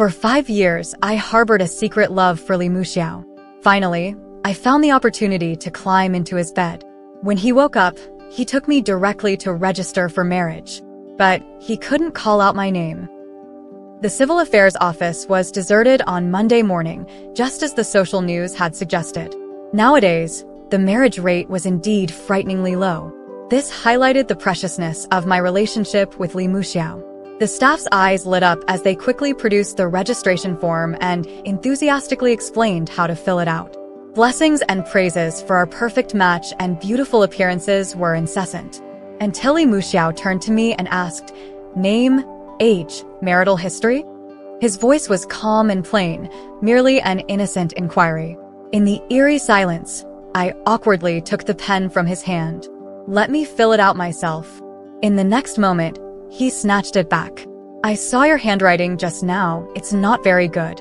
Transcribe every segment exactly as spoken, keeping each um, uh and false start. For five years, I harbored a secret love for Li Muxiao. Finally, I found the opportunity to climb into his bed. When he woke up, he took me directly to register for marriage, but he couldn't call out my name. The civil affairs office was deserted on Monday morning, just as the social news had suggested. Nowadays, the marriage rate was indeed frighteningly low. This highlighted the preciousness of my relationship with Li Muxiao. The staff's eyes lit up as they quickly produced the registration form and enthusiastically explained how to fill it out. Blessings and praises for our perfect match and beautiful appearances were incessant, until Li Muxiao turned to me and asked, "Name, age, marital history?" His voice was calm and plain, merely an innocent inquiry. In the eerie silence, I awkwardly took the pen from his hand. "Let me fill it out myself." In the next moment, he snatched it back. "I saw your handwriting just now, it's not very good."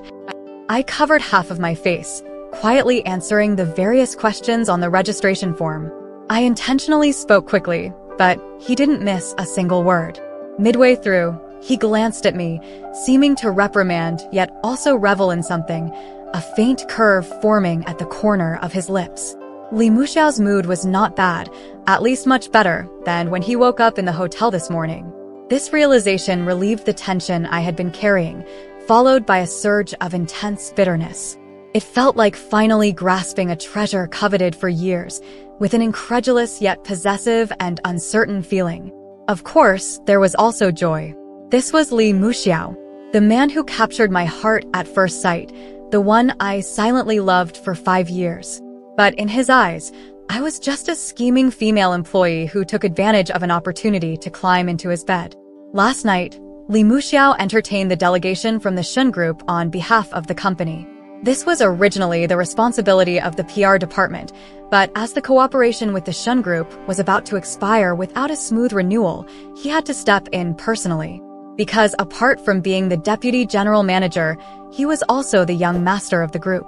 I covered half of my face, quietly answering the various questions on the registration form. I intentionally spoke quickly, but he didn't miss a single word. Midway through, he glanced at me, seeming to reprimand yet also revel in something, a faint curve forming at the corner of his lips. Li Muxiao's mood was not bad, at least much better than when he woke up in the hotel this morning. This realization relieved the tension I had been carrying, followed by a surge of intense bitterness. It felt like finally grasping a treasure coveted for years, with an incredulous yet possessive and uncertain feeling. Of course, there was also joy. This was Li Muxiao, the man who captured my heart at first sight, the one I silently loved for five years. But in his eyes, I was just a scheming female employee who took advantage of an opportunity to climb into his bed. Last night, Li Muxiao entertained the delegation from the Shen Group on behalf of the company. This was originally the responsibility of the P R department, but as the cooperation with the Shen Group was about to expire without a smooth renewal, he had to step in personally. Because apart from being the deputy general manager, he was also the young master of the group.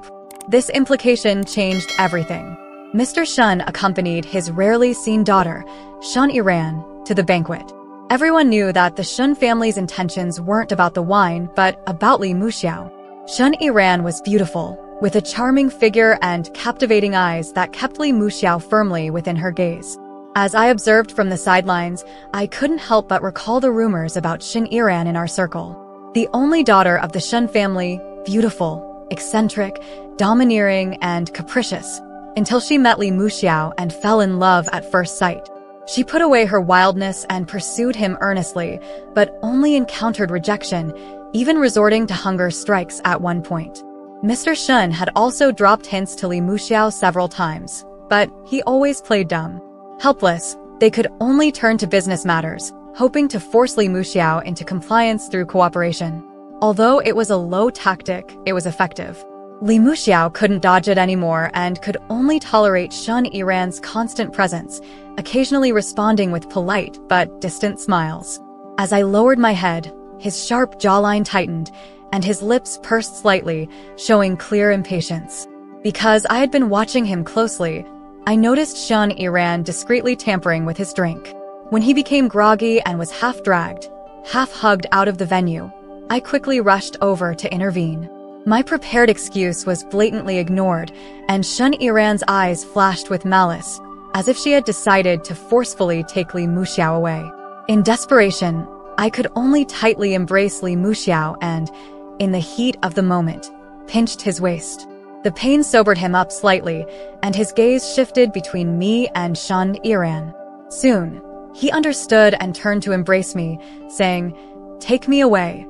This implication changed everything. Mister Shen accompanied his rarely seen daughter, Shen Yiran, to the banquet. Everyone knew that the Shen family's intentions weren't about the wine, but about Li Muxiao. Shen Yiran was beautiful, with a charming figure and captivating eyes that kept Li Muxiao firmly within her gaze. As I observed from the sidelines, I couldn't help but recall the rumors about Shen Yiran in our circle. The only daughter of the Shen family, beautiful, eccentric, domineering, and capricious, until she met Li Muxiao and fell in love at first sight. She put away her wildness and pursued him earnestly, but only encountered rejection, even resorting to hunger strikes at one point. Mister Shen had also dropped hints to Li Muxiao several times, but he always played dumb. Helpless, they could only turn to business matters, hoping to force Li Muxiao into compliance through cooperation. Although it was a low tactic, it was effective. Li Muxiao couldn't dodge it anymore and could only tolerate Shen Yiran's constant presence, occasionally responding with polite but distant smiles. As I lowered my head, his sharp jawline tightened, and his lips pursed slightly, showing clear impatience. Because I had been watching him closely, I noticed Shen Yiran discreetly tampering with his drink. When he became groggy and was half-dragged, half-hugged out of the venue, I quickly rushed over to intervene. My prepared excuse was blatantly ignored, and Shen Yiran's eyes flashed with malice, as if she had decided to forcefully take Li Muxiao away. In desperation, I could only tightly embrace Li Muxiao and, in the heat of the moment, pinched his waist. The pain sobered him up slightly, and his gaze shifted between me and Shen Yiran. Soon, he understood and turned to embrace me, saying, "Take me away."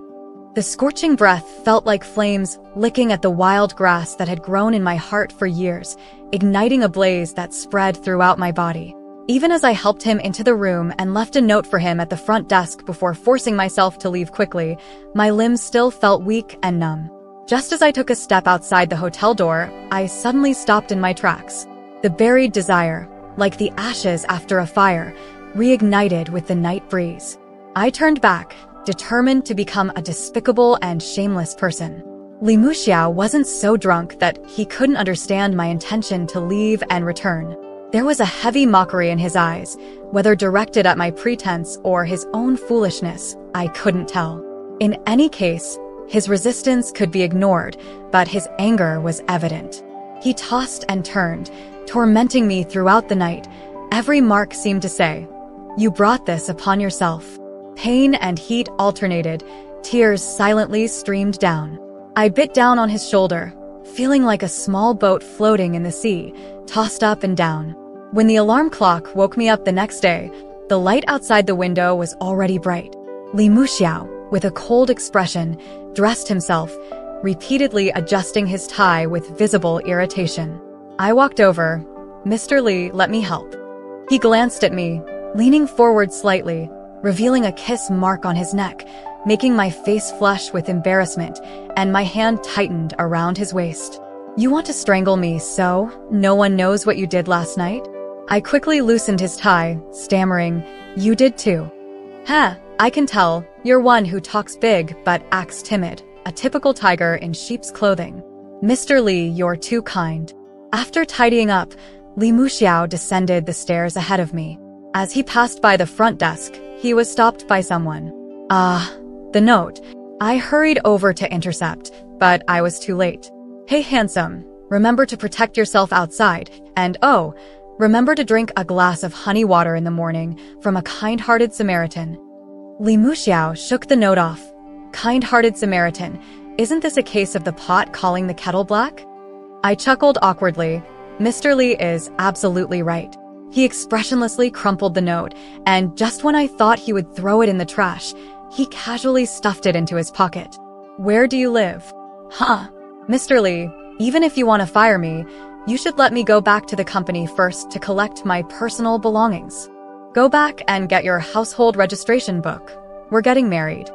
The scorching breath felt like flames licking at the wild grass that had grown in my heart for years, igniting a blaze that spread throughout my body. Even as I helped him into the room and left a note for him at the front desk before forcing myself to leave quickly, my limbs still felt weak and numb. Just as I took a step outside the hotel door, I suddenly stopped in my tracks. The buried desire, like the ashes after a fire, reignited with the night breeze. I turned back, determined to become a despicable and shameless person. Li Muxiao wasn't so drunk that he couldn't understand my intention to leave and return. There was a heavy mockery in his eyes, whether directed at my pretense or his own foolishness, I couldn't tell. In any case, His resistance could be ignored, but his anger was evident. He tossed and turned, tormenting me throughout the night. Every mark seemed to say, "You brought this upon yourself." Pain and heat alternated. Tears silently streamed down. I bit down on his shoulder, feeling like a small boat floating in the sea, tossed up and down. When the alarm clock woke me up the next day, the light outside the window was already bright. Li Muxiao, with a cold expression, dressed himself, repeatedly adjusting his tie with visible irritation. I walked over. "Mister Li, let me help." He glanced at me, leaning forward slightly, revealing a kiss mark on his neck, making my face flush with embarrassment, and my hand tightened around his waist. "You want to strangle me so no one knows what you did last night?" I quickly loosened his tie, stammering, "You did too." "Huh, I can tell, you're one who talks big but acts timid, a typical tiger in sheep's clothing. Mister Li, you're too kind." After tidying up, Li Muxiao descended the stairs ahead of me. As he passed by the front desk, he was stopped by someone. Ah, uh, the note. I hurried over to intercept, but I was too late. "Hey handsome, remember to protect yourself outside, and oh, remember to drink a glass of honey water in the morning from a kind-hearted Samaritan." Li Muxiao shook the note off. "Kind-hearted Samaritan, isn't this a case of the pot calling the kettle black?" I chuckled awkwardly. Mister Li is absolutely right. He expressionlessly crumpled the note, and just when I thought he would throw it in the trash, he casually stuffed it into his pocket. "Where do you live?" "Huh." "Mister Li, even if you want to fire me, you should let me go back to the company first to collect my personal belongings. Go back and get your household registration book. We're getting married."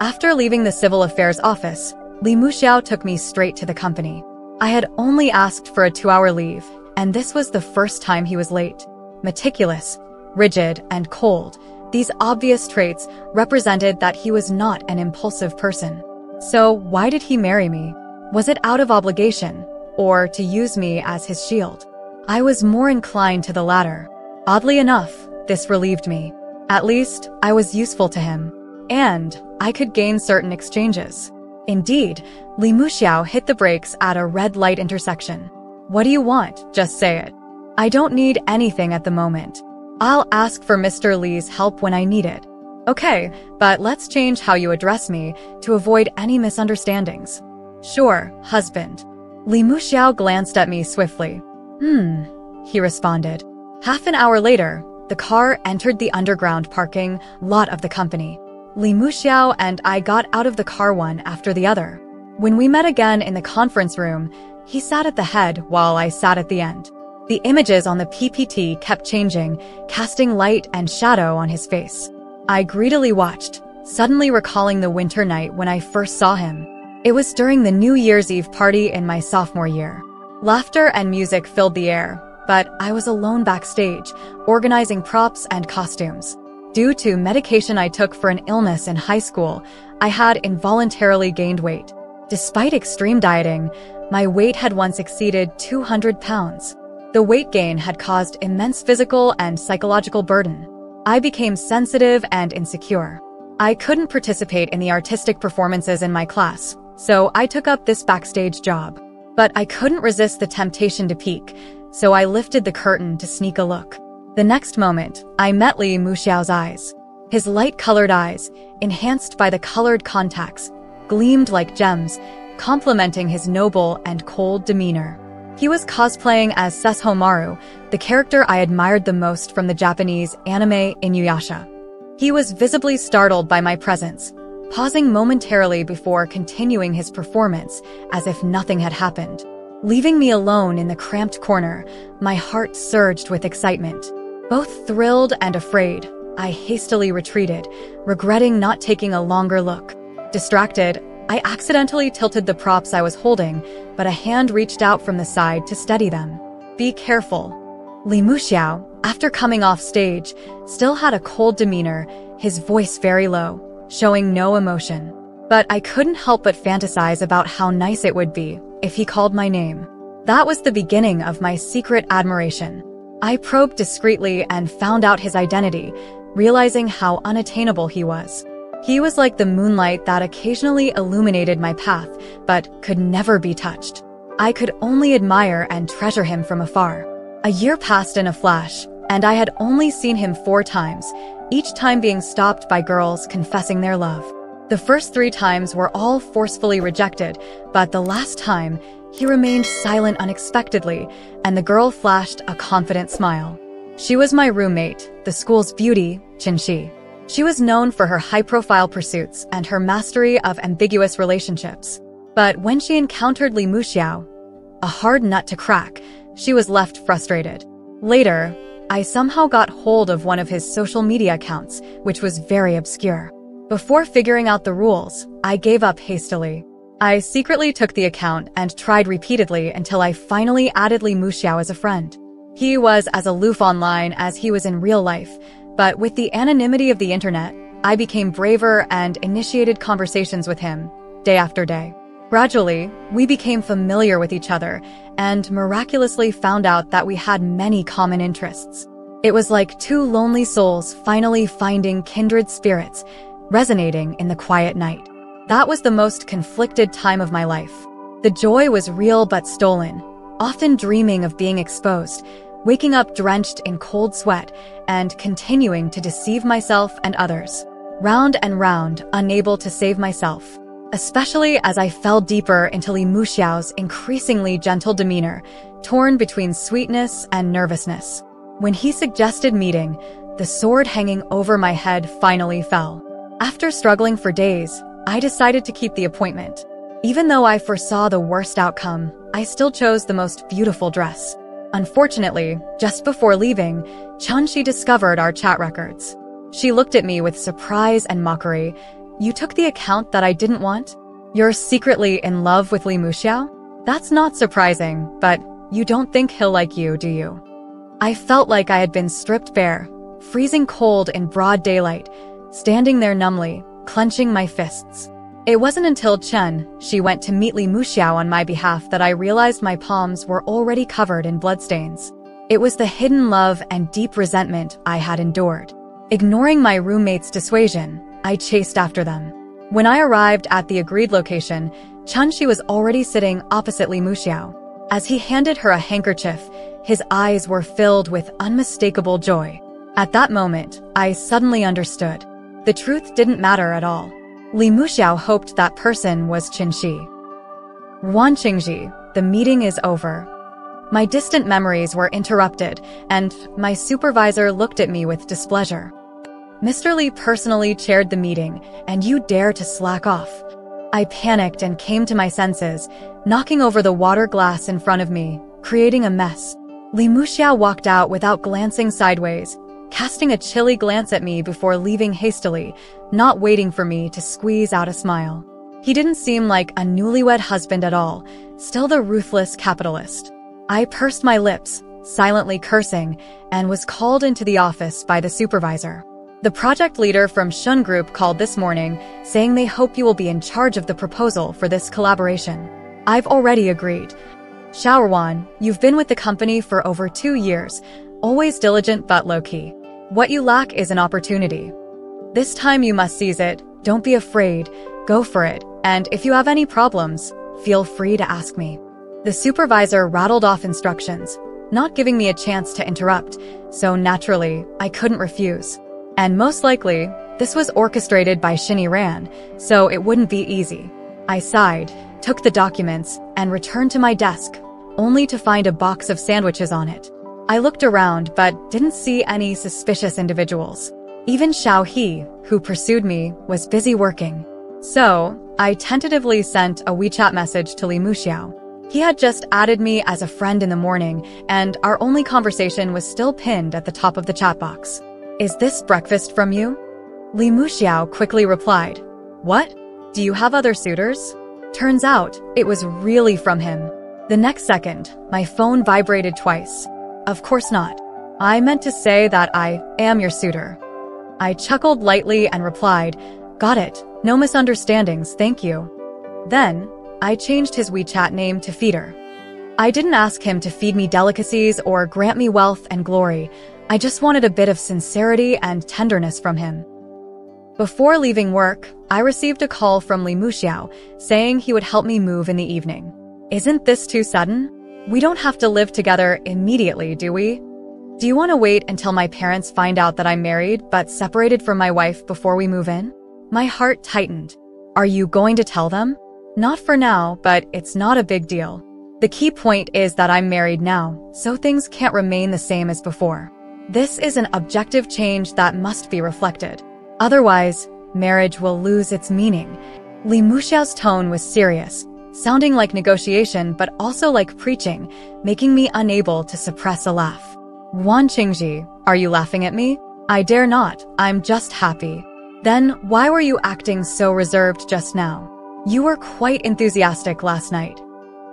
After leaving the civil affairs office, Li Muxiao took me straight to the company. I had only asked for a two-hour leave, and this was the first time he was late. Meticulous, rigid, and cold, these obvious traits represented that he was not an impulsive person. So why did he marry me? Was it out of obligation, or to use me as his shield? I was more inclined to the latter. Oddly enough, this relieved me. At least, I was useful to him, and I could gain certain exchanges. Indeed, Li Muxiao hit the brakes at a red light intersection. "What do you want? Just say it." "I don't need anything at the moment. I'll ask for Mister Li's help when I need it." "Okay, but let's change how you address me to avoid any misunderstandings." "Sure, husband." Li Muxiao glanced at me swiftly. "Hmm," he responded. Half an hour later, the car entered the underground parking lot of the company. Li Muxiao and I got out of the car one after the other. When we met again in the conference room, he sat at the head while I sat at the end. The images on the P P T kept changing, casting light and shadow on his face. I greedily watched, suddenly recalling the winter night when I first saw him. It was during the New Year's Eve party in my sophomore year. Laughter and music filled the air, but I was alone backstage, organizing props and costumes. Due to medication I took for an illness in high school, I had involuntarily gained weight. Despite extreme dieting, my weight had once exceeded two hundred pounds. The weight gain had caused immense physical and psychological burden. I became sensitive and insecure. I couldn't participate in the artistic performances in my class, so I took up this backstage job. But I couldn't resist the temptation to peek, so I lifted the curtain to sneak a look. The next moment, I met Li Muxiao's eyes. His light-colored eyes, enhanced by the colored contacts, gleamed like gems, complementing his noble and cold demeanor. He was cosplaying as Sesshomaru, the character I admired the most from the Japanese anime Inuyasha. He was visibly startled by my presence, pausing momentarily before continuing his performance as if nothing had happened. Leaving me alone in the cramped corner, my heart surged with excitement. Both thrilled and afraid, I hastily retreated, regretting not taking a longer look. Distracted, I accidentally tilted the props I was holding, but a hand reached out from the side to steady them. "Be careful." Li Muxiao, after coming off stage, still had a cold demeanor, his voice very low, showing no emotion. But I couldn't help but fantasize about how nice it would be if he called my name. That was the beginning of my secret admiration. I probed discreetly and found out his identity, realizing how unattainable he was. He was like the moonlight that occasionally illuminated my path, but could never be touched. I could only admire and treasure him from afar. A year passed in a flash, and I had only seen him four times, each time being stopped by girls confessing their love. The first three times were all forcefully rejected, but the last time, he remained silent unexpectedly, and the girl flashed a confident smile. She was my roommate, the school's beauty, Qin Shi. She was known for her high-profile pursuits and her mastery of ambiguous relationships. But when she encountered Li Muxiao, a hard nut to crack, she was left frustrated. Later, I somehow got hold of one of his social media accounts, which was very obscure. Before figuring out the rules, I gave up hastily. I secretly took the account and tried repeatedly until I finally added Li Muxiao as a friend. He was as aloof online as he was in real life, but with the anonymity of the internet, I became braver and initiated conversations with him, day after day. Gradually, we became familiar with each other and miraculously found out that we had many common interests. It was like two lonely souls finally finding kindred spirits, resonating in the quiet night. That was the most conflicted time of my life. The joy was real but stolen, often dreaming of being exposed, waking up drenched in cold sweat, and continuing to deceive myself and others. Round and round, unable to save myself. Especially as I fell deeper into Li Muxiao's increasingly gentle demeanor, torn between sweetness and nervousness. When he suggested meeting, the sword hanging over my head finally fell. After struggling for days, I decided to keep the appointment. Even though I foresaw the worst outcome, I still chose the most beautiful dress. Unfortunately, just before leaving, Chen Xi discovered our chat records. She looked at me with surprise and mockery. "You took the account that I didn't want? You're secretly in love with Li Muxiao? That's not surprising, but you don't think he'll like you, do you?" I felt like I had been stripped bare, freezing cold in broad daylight, standing there numbly, clenching my fists. It wasn't until Chen, she went to meet Li Muxiao on my behalf that I realized my palms were already covered in bloodstains. It was the hidden love and deep resentment I had endured. Ignoring my roommate's dissuasion, I chased after them. When I arrived at the agreed location, Chen Xi was already sitting opposite Li Muxiao. As he handed her a handkerchief, his eyes were filled with unmistakable joy. At that moment, I suddenly understood. The truth didn't matter at all. Li Muxiao hoped that person was Qin Shi. "Wan Qingzhi, the meeting is over." My distant memories were interrupted, and my supervisor looked at me with displeasure. "Mister Li personally chaired the meeting, and you dare to slack off." I panicked and came to my senses, knocking over the water glass in front of me, creating a mess. Li Muxiao walked out without glancing sideways, casting a chilly glance at me before leaving hastily, not waiting for me to squeeze out a smile. He didn't seem like a newlywed husband at all, still the ruthless capitalist. I pursed my lips, silently cursing, and was called into the office by the supervisor. "The project leader from Shen Group called this morning, saying they hope you will be in charge of the proposal for this collaboration. I've already agreed. Xiaowan, you've been with the company for over two years, always diligent but low-key. What you lack is an opportunity. This time you must seize it, don't be afraid, go for it, and if you have any problems, feel free to ask me." The supervisor rattled off instructions, not giving me a chance to interrupt, so naturally, I couldn't refuse. And most likely, this was orchestrated by Shen Yiran, so it wouldn't be easy. I sighed, took the documents, and returned to my desk, only to find a box of sandwiches on it. I looked around but didn't see any suspicious individuals. Even Xiao He, who pursued me, was busy working. So, I tentatively sent a WeChat message to Li Muxiao. He had just added me as a friend in the morning, and our only conversation was still pinned at the top of the chat box. "Is this breakfast from you?" Li Muxiao quickly replied. "What? Do you have other suitors?" Turns out, it was really from him. The next second, my phone vibrated twice. Of course not. "I meant to say that I am your suitor." I chuckled lightly and replied, "Got it, no misunderstandings, thank you." Then, I changed his WeChat name to Feeder. I didn't ask him to feed me delicacies or grant me wealth and glory. I just wanted a bit of sincerity and tenderness from him. Before leaving work, I received a call from Li Muxiao saying he would help me move in the evening. Isn't this too sudden? We don't have to live together immediately, do we? Do you want to wait until my parents find out that I'm married but separated from my wife before we move in? My heart tightened. Are you going to tell them? Not for now, but it's not a big deal. The key point is that I'm married now, so things can't remain the same as before. This is an objective change that must be reflected. Otherwise, marriage will lose its meaning. Li Muxiao's tone was serious, sounding like negotiation but also like preaching, making me unable to suppress a laugh. Wan Qingzhi, are you laughing at me? I dare not, I'm just happy. Then why were you acting so reserved just now? You were quite enthusiastic last night.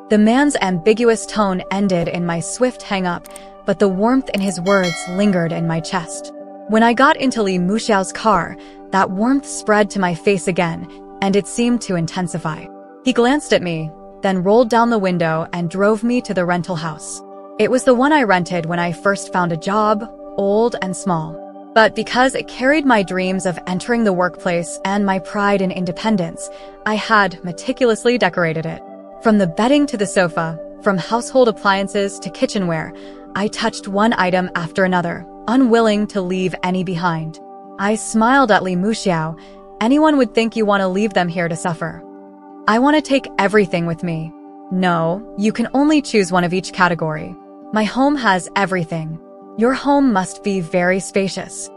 The man's ambiguous tone ended in my swift hang-up, but the warmth in his words lingered in my chest. When I got into Li Muxiao's car, that warmth spread to my face again, and it seemed to intensify. He glanced at me, then rolled down the window and drove me to the rental house. It was the one I rented when I first found a job, old and small. But because it carried my dreams of entering the workplace and my pride in independence, I had meticulously decorated it. From the bedding to the sofa, from household appliances to kitchenware, I touched one item after another, unwilling to leave any behind. I smiled at Li Muxiao. Anyone would think you want to leave them here to suffer. I want to take everything with me. No, you can only choose one of each category. My home has everything. Your home must be very spacious.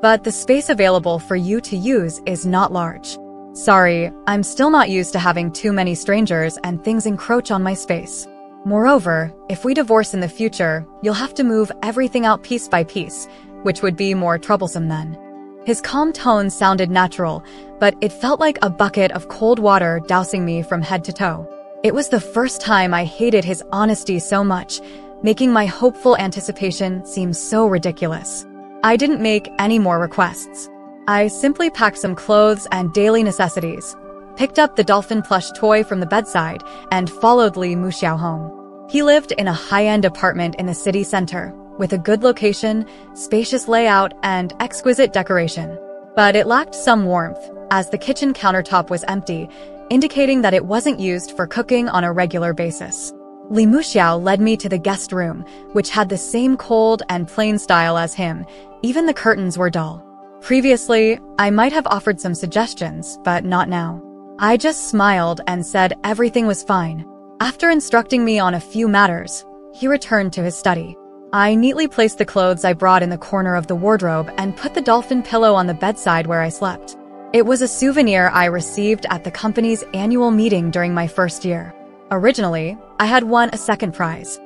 But the space available for you to use is not large. Sorry, I'm still not used to having too many strangers and things encroach on my space. Moreover, if we divorce in the future, you'll have to move everything out piece by piece, which would be more troublesome then. His calm tone sounded natural, but it felt like a bucket of cold water dousing me from head to toe. It was the first time I hated his honesty so much, making my hopeful anticipation seem so ridiculous. I didn't make any more requests. I simply packed some clothes and daily necessities, picked up the dolphin plush toy from the bedside, and followed Li Muxiao home. He lived in a high-end apartment in the city center, with a good location, spacious layout, and exquisite decoration. But it lacked some warmth, as the kitchen countertop was empty, indicating that it wasn't used for cooking on a regular basis. Li Muxiao led me to the guest room, which had the same cold and plain style as him. Even the curtains were dull. Previously, I might have offered some suggestions, but not now. I just smiled and said everything was fine. After instructing me on a few matters, he returned to his study. I neatly placed the clothes I brought in the corner of the wardrobe and put the dolphin pillow on the bedside where I slept. It was a souvenir I received at the company's annual meeting during my first year. Originally, I had won a second prize,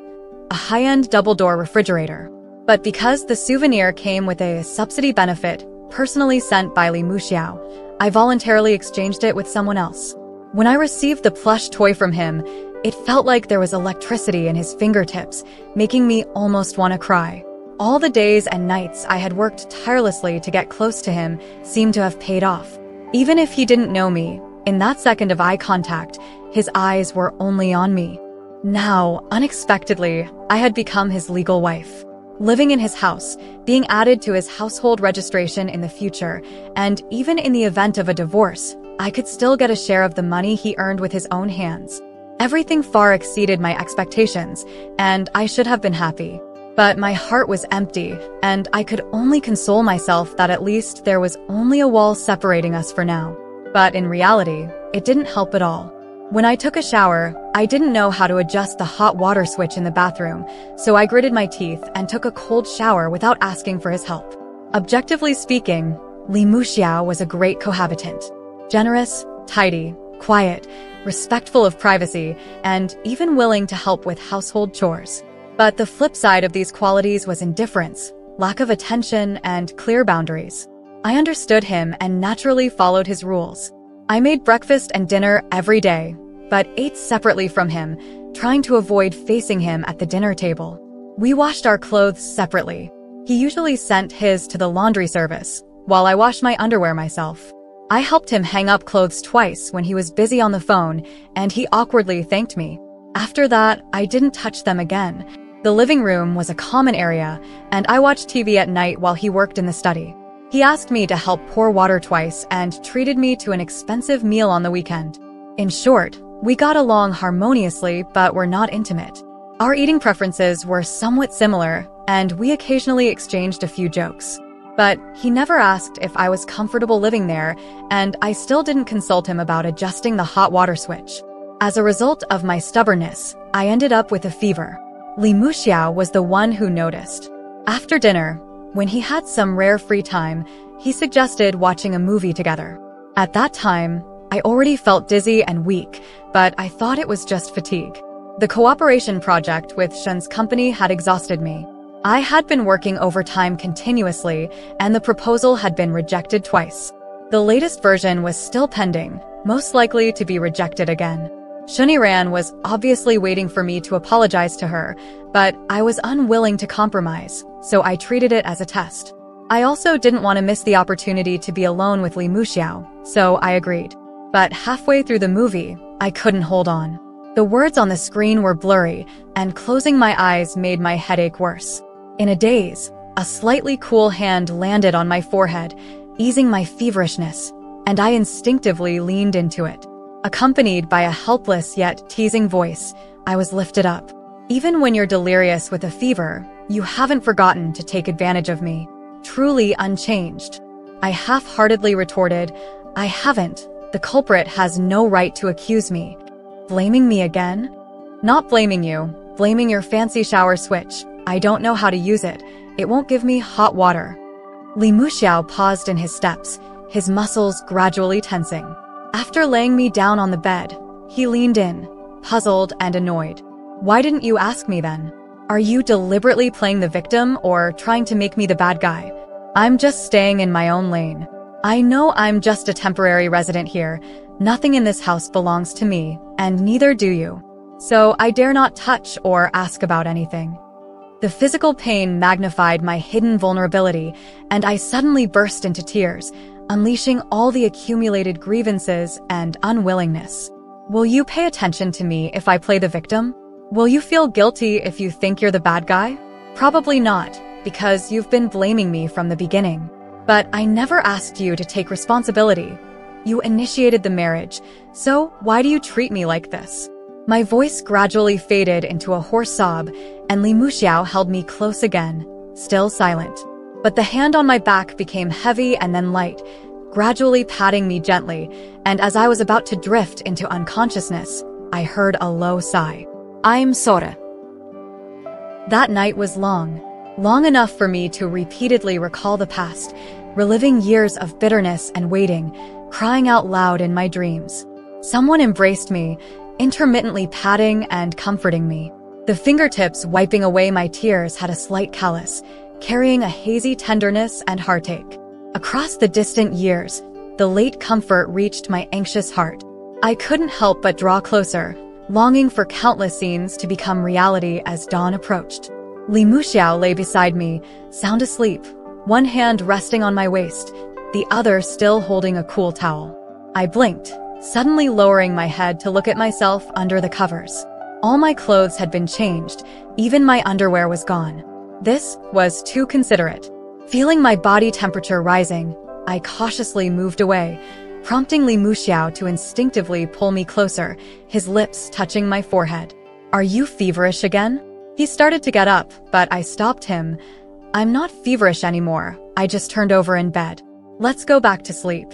a high-end double-door refrigerator. But because the souvenir came with a subsidy benefit personally sent by Li Muxiao, I voluntarily exchanged it with someone else. When I received the plush toy from him, it felt like there was electricity in his fingertips, making me almost want to cry. All the days and nights I had worked tirelessly to get close to him seemed to have paid off. Even if he didn't know me, in that second of eye contact, his eyes were only on me. Now, unexpectedly, I had become his legal wife, living in his house, being added to his household registration in the future, and even in the event of a divorce, I could still get a share of the money he earned with his own hands. Everything far exceeded my expectations, and I should have been happy. But my heart was empty, and I could only console myself that at least there was only a wall separating us for now. But in reality, it didn't help at all. When I took a shower, I didn't know how to adjust the hot water switch in the bathroom, so I gritted my teeth and took a cold shower without asking for his help. Objectively speaking, Li Muxiao was a great cohabitant. Generous, tidy, quiet, respectful of privacy, and even willing to help with household chores. But the flip side of these qualities was indifference, lack of attention, and clear boundaries. I understood him and naturally followed his rules. I made breakfast and dinner every day, but ate separately from him, trying to avoid facing him at the dinner table. We washed our clothes separately. He usually sent his to the laundry service, while I washed my underwear myself. I helped him hang up clothes twice when he was busy on the phone, and he awkwardly thanked me. After that, I didn't touch them again. The living room was a common area, and I watched T V at night while he worked in the study. He asked me to help pour water twice and treated me to an expensive meal on the weekend. In short, we got along harmoniously but were not intimate. Our eating preferences were somewhat similar, and we occasionally exchanged a few jokes. But he never asked if I was comfortable living there, and I still didn't consult him about adjusting the hot water switch. As a result of my stubbornness, I ended up with a fever. Li Muxiao was the one who noticed. After dinner, when he had some rare free time, he suggested watching a movie together. At that time, I already felt dizzy and weak, but I thought it was just fatigue. The cooperation project with Shen's company had exhausted me. I had been working overtime continuously, and the proposal had been rejected twice. The latest version was still pending, most likely to be rejected again. Shen Yiran was obviously waiting for me to apologize to her, but I was unwilling to compromise, so I treated it as a test. I also didn't want to miss the opportunity to be alone with Li Muxiao, so I agreed. But halfway through the movie, I couldn't hold on. The words on the screen were blurry, and closing my eyes made my headache worse. In a daze, a slightly cool hand landed on my forehead, easing my feverishness, and I instinctively leaned into it. Accompanied by a helpless yet teasing voice, I was lifted up. Even when you're delirious with a fever, you haven't forgotten to take advantage of me. Truly unchanged. I half-heartedly retorted, "I haven't. The culprit has no right to accuse me." Blaming me again? Not blaming you, blaming your fancy shower switch. I don't know how to use it. It won't give me hot water. Li Muxiao paused in his steps, his muscles gradually tensing. After laying me down on the bed, he leaned in, puzzled and annoyed. "Why didn't you ask me then? Are you deliberately playing the victim or trying to make me the bad guy? I'm just staying in my own lane. I know I'm just a temporary resident here. Nothing in this house belongs to me, and neither do you. So I dare not touch or ask about anything." The physical pain magnified my hidden vulnerability, and I suddenly burst into tears, unleashing all the accumulated grievances and unwillingness. Will you pay attention to me if I play the victim? Will you feel guilty if you think you're the bad guy? Probably not, because you've been blaming me from the beginning. But I never asked you to take responsibility. You initiated the marriage, so why do you treat me like this? My voice gradually faded into a hoarse sob, and Li Muxiao held me close again, still silent. But the hand on my back became heavy and then light, gradually patting me gently, and as I was about to drift into unconsciousness, I heard a low sigh. "I'm sorry." That night was long. Long enough for me to repeatedly recall the past, reliving years of bitterness and waiting, crying out loud in my dreams. Someone embraced me, intermittently patting and comforting me. The fingertips wiping away my tears had a slight callus, carrying a hazy tenderness and heartache. Across the distant years, the late comfort reached my anxious heart. I couldn't help but draw closer, longing for countless scenes to become reality as dawn approached. Li Muxiao lay beside me, sound asleep, one hand resting on my waist, the other still holding a cool towel. I blinked, suddenly lowering my head to look at myself under the covers. All my clothes had been changed, even my underwear was gone. This was too considerate. Feeling my body temperature rising, I cautiously moved away, prompting Li Muxiao to instinctively pull me closer, his lips touching my forehead. "Are you feverish again?" He started to get up, but I stopped him. "I'm not feverish anymore, I just turned over in bed. Let's go back to sleep."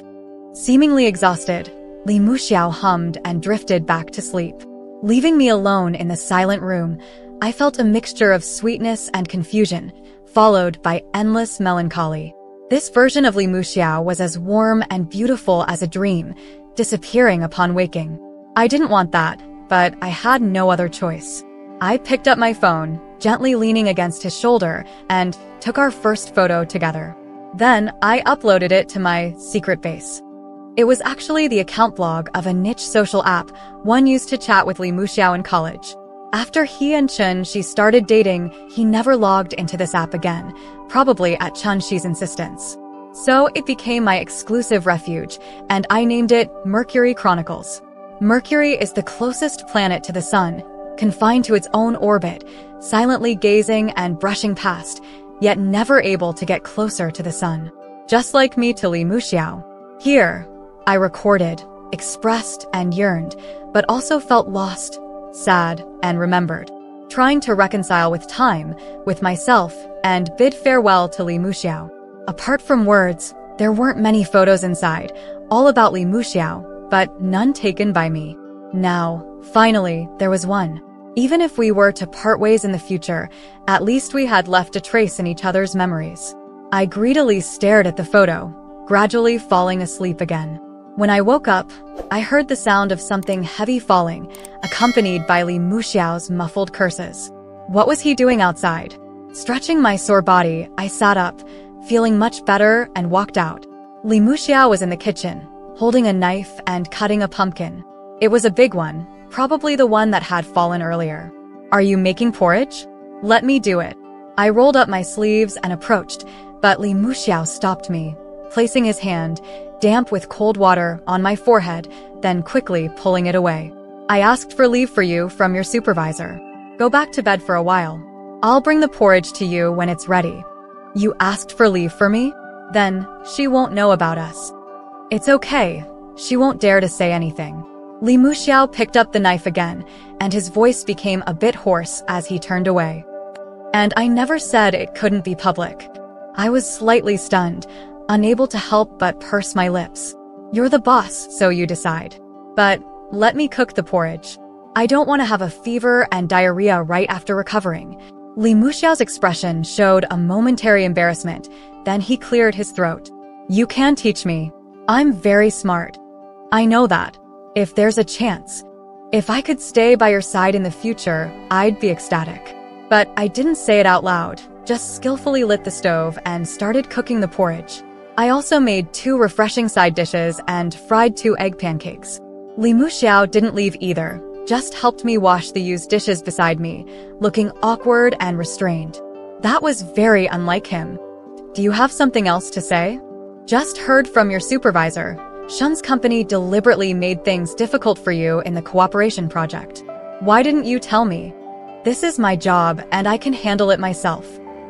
Seemingly exhausted, Li Muxiao hummed and drifted back to sleep. Leaving me alone in the silent room, I felt a mixture of sweetness and confusion, followed by endless melancholy. This version of Li Muxiao was as warm and beautiful as a dream, disappearing upon waking. I didn't want that, but I had no other choice. I picked up my phone, gently leaning against his shoulder, and took our first photo together. Then I uploaded it to my secret base. It was actually the account blog of a niche social app, one used to chat with Li Muxiao in college. After he and Chen Xi started dating, he never logged into this app again, probably at Chen Xi's insistence. So it became my exclusive refuge, and I named it Mercury Chronicles. Mercury is the closest planet to the sun, confined to its own orbit, silently gazing and brushing past, yet never able to get closer to the sun. just like me, to Li Muxiao. Here, I recorded, expressed and yearned, but also felt lost, sad, and remembered, trying to reconcile with time, with myself, and bid farewell to Li Muxiao. Apart from words, there weren't many photos inside, all about Li Muxiao, but none taken by me. Now, finally, there was one. Even if we were to part ways in the future, at least we had left a trace in each other's memories. I greedily stared at the photo, gradually falling asleep again. When I woke up, I heard the sound of something heavy falling, accompanied by Li Muxiao's muffled curses. What was he doing outside? Stretching my sore body, I sat up, feeling much better, and walked out. Li Muxiao was in the kitchen, holding a knife and cutting a pumpkin. It was a big one, probably the one that had fallen earlier. "Are you making porridge? Let me do it." I rolled up my sleeves and approached, but Li Muxiao stopped me, placing his hand, damp with cold water, on my forehead, then quickly pulling it away. "I asked for leave for you from your supervisor. Go back to bed for a while. I'll bring the porridge to you when it's ready." "You asked for leave for me? Then she won't know about us." "It's okay, she won't dare to say anything." Li Muxiao picked up the knife again, and his voice became a bit hoarse as he turned away. "And I never said it couldn't be public." I was slightly stunned, unable to help but purse my lips. "You're the boss, so you decide. But let me cook the porridge. I don't want to have a fever and diarrhea right after recovering." Li Muxiao's expression showed a momentary embarrassment, then he cleared his throat. "You can teach me. I'm very smart. I know that. If there's a chance, if I could stay by your side in the future, I'd be ecstatic." But I didn't say it out loud, just skillfully lit the stove and started cooking the porridge. I also made two refreshing side dishes and fried two egg pancakes. Li Muxiao didn't leave either, just helped me wash the used dishes beside me, looking awkward and restrained. That was very unlike him. "Do you have something else to say?" "Just heard from your supervisor. Shun's company deliberately made things difficult for you in the cooperation project. Why didn't you tell me? This is my job and I can handle it myself.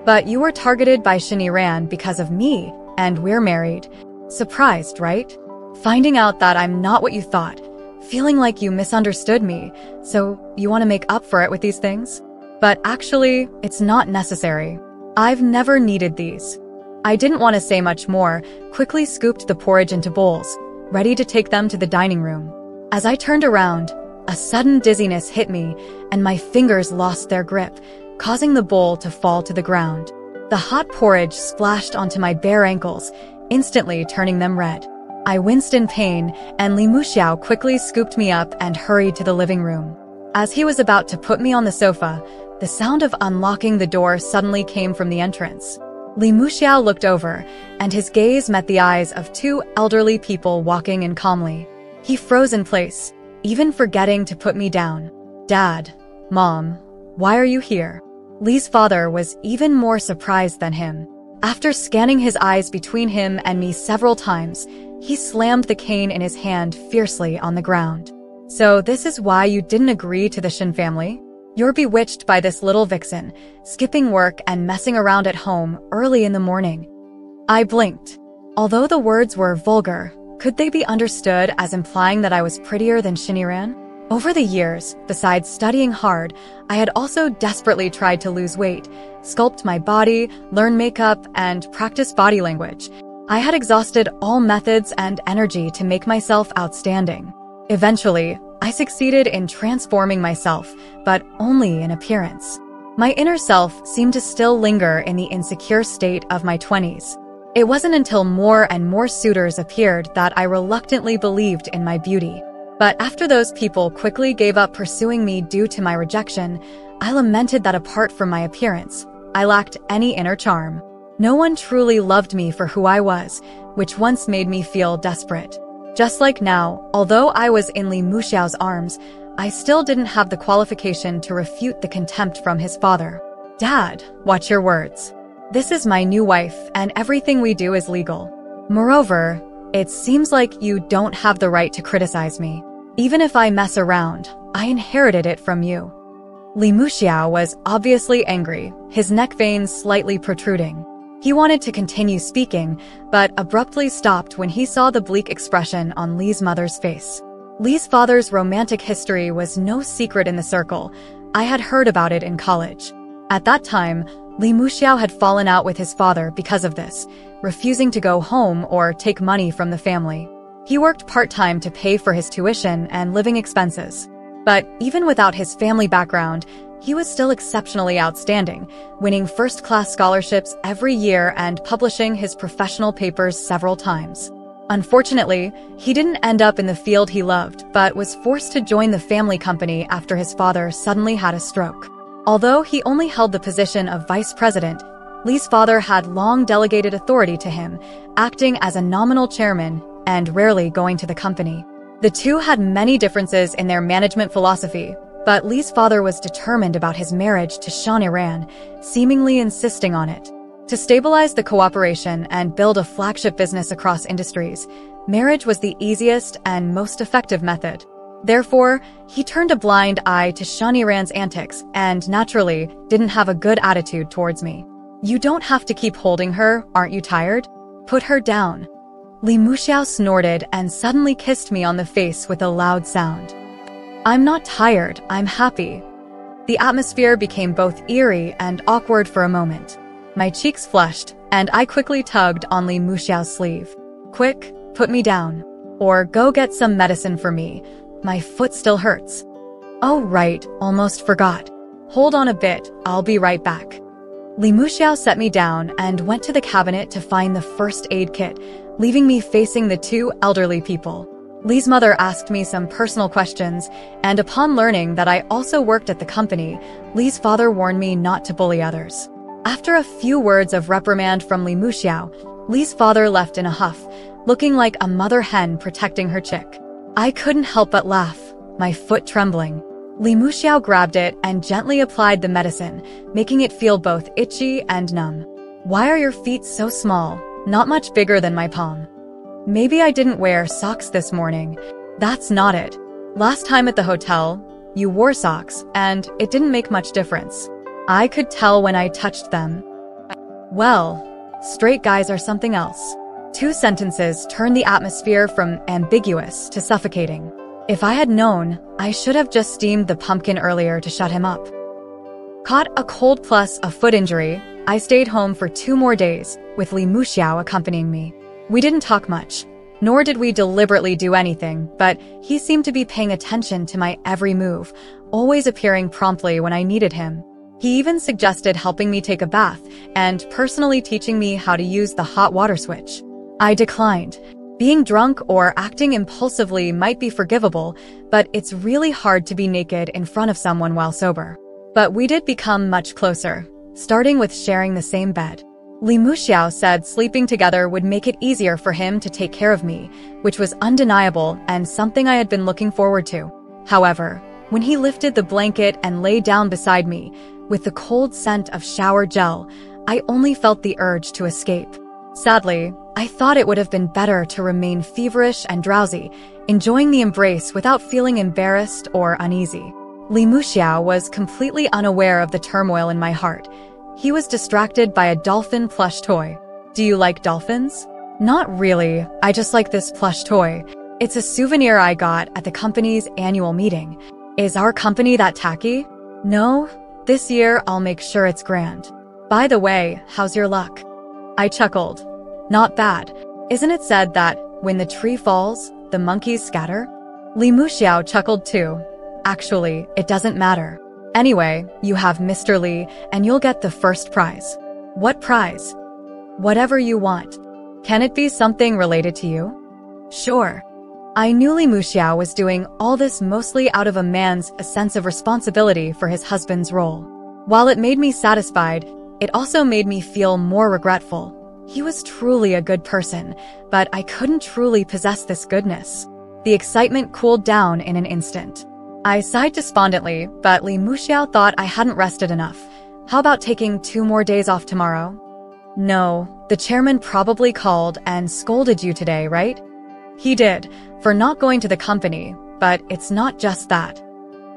But you were targeted by Shen Yiran because of me, and we're married. Surprised, right? Finding out that I'm not what you thought, feeling like you misunderstood me, so you want to make up for it with these things? But actually, it's not necessary. I've never needed these." I didn't want to say much more, quickly scooped the porridge into bowls, ready to take them to the dining room. As I turned around, a sudden dizziness hit me, and my fingers lost their grip, causing the bowl to fall to the ground. The hot porridge splashed onto my bare ankles, instantly turning them red. I winced in pain, and Li Muxiao quickly scooped me up and hurried to the living room. As he was about to put me on the sofa, the sound of unlocking the door suddenly came from the entrance. Li Muxiao looked over, and his gaze met the eyes of two elderly people walking in calmly. He froze in place, even forgetting to put me down. "Dad, Mom, why are you here?" Li's father was even more surprised than him. After scanning his eyes between him and me several times, he slammed the cane in his hand fiercely on the ground. "So this is why you didn't agree to the Shen family? You're bewitched by this little vixen, skipping work and messing around at home early in the morning." I blinked. Although the words were vulgar, could they be understood as implying that I was prettier than Shen Yiran? Over the years, besides studying hard, I had also desperately tried to lose weight, sculpt my body, learn makeup, and practice body language. I had exhausted all methods and energy to make myself outstanding. Eventually, I succeeded in transforming myself, but only in appearance. My inner self seemed to still linger in the insecure state of my twenties. It wasn't until more and more suitors appeared that I reluctantly believed in my beauty. But after those people quickly gave up pursuing me due to my rejection, I lamented that apart from my appearance, I lacked any inner charm. No one truly loved me for who I was, which once made me feel desperate. Just like now, although I was in Li Muxiao's arms, I still didn't have the qualification to refute the contempt from his father. "Dad, watch your words. This is my new wife, and everything we do is legal. Moreover, it seems like you don't have the right to criticize me. Even if I mess around, I inherited it from you." Li Muxiao was obviously angry, his neck veins slightly protruding. He wanted to continue speaking, but abruptly stopped when he saw the bleak expression on Li's mother's face. Li's father's romantic history was no secret in the circle. I had heard about it in college. At that time, Li Muxiao had fallen out with his father because of this, refusing to go home or take money from the family. He worked part-time to pay for his tuition and living expenses. But even without his family background, he was still exceptionally outstanding, winning first-class scholarships every year and publishing his professional papers several times. Unfortunately, he didn't end up in the field he loved, but was forced to join the family company after his father suddenly had a stroke. Although he only held the position of vice president, Li's father had long delegated authority to him, acting as a nominal chairman and rarely going to the company. The two had many differences in their management philosophy, but Li's father was determined about his marriage to Shen Yiran, seemingly insisting on it. To stabilize the cooperation and build a flagship business across industries, marriage was the easiest and most effective method. Therefore, he turned a blind eye to Shen Yiran's antics and, naturally, didn't have a good attitude towards me. You don't have to keep holding her, aren't you tired? Put her down. Li Muxiao snorted and suddenly kissed me on the face with a loud sound. I'm not tired, I'm happy. The atmosphere became both eerie and awkward for a moment. My cheeks flushed, and I quickly tugged on Li Muxiao's sleeve. Quick, put me down. Or go get some medicine for me. My foot still hurts. Oh right, almost forgot. Hold on a bit, I'll be right back. Li Muxiao set me down and went to the cabinet to find the first aid kit, leaving me facing the two elderly people. Li's mother asked me some personal questions, and upon learning that I also worked at the company, Li's father warned me not to bully others. After a few words of reprimand from Li Muxiao, Li's father left in a huff, looking like a mother hen protecting her chick. I couldn't help but laugh, my foot trembling. Li Muxiao grabbed it and gently applied the medicine, making it feel both itchy and numb. Why are your feet so small? Not much bigger than my palm. Maybe I didn't wear socks this morning. That's not it. Last time at the hotel, you wore socks, and it didn't make much difference. I could tell when I touched them. Well, straight guys are something else. Two sentences turned the atmosphere from ambiguous to suffocating. If I had known, I should have just steamed the pumpkin earlier to shut him up. Caught a cold plus a foot injury, I stayed home for two more days, with Li Muxiao accompanying me. We didn't talk much, nor did we deliberately do anything, but he seemed to be paying attention to my every move, always appearing promptly when I needed him. He even suggested helping me take a bath and personally teaching me how to use the hot water switch. I declined. Being drunk or acting impulsively might be forgivable, but it's really hard to be naked in front of someone while sober. But we did become much closer, starting with sharing the same bed. Li Muxiao said sleeping together would make it easier for him to take care of me, which was undeniable and something I had been looking forward to. However, when he lifted the blanket and lay down beside me, with the cold scent of shower gel, I only felt the urge to escape. Sadly, I thought it would have been better to remain feverish and drowsy, enjoying the embrace without feeling embarrassed or uneasy. Li Muxiao was completely unaware of the turmoil in my heart. He was distracted by a dolphin plush toy. Do you like dolphins? Not really, I just like this plush toy. It's a souvenir I got at the company's annual meeting. Is our company that tacky? No, this year I'll make sure it's grand. By the way, how's your luck? I chuckled. Not bad. Isn't it said that when the tree falls, the monkeys scatter? Li Muxiao chuckled too. Actually, it doesn't matter. Anyway, you have Mister Li, and you'll get the first prize. What prize? Whatever you want. Can it be something related to you? Sure. I knew Li Muxiao was doing all this mostly out of a man's a sense of responsibility for his husband's role. While it made me satisfied, it also made me feel more regretful. He was truly a good person, but I couldn't truly possess this goodness. The excitement cooled down in an instant. I sighed despondently, but Li Muxiao thought I hadn't rested enough. How about taking two more days off tomorrow? No, the chairman probably called and scolded you today, right? He did, for not going to the company, but it's not just that.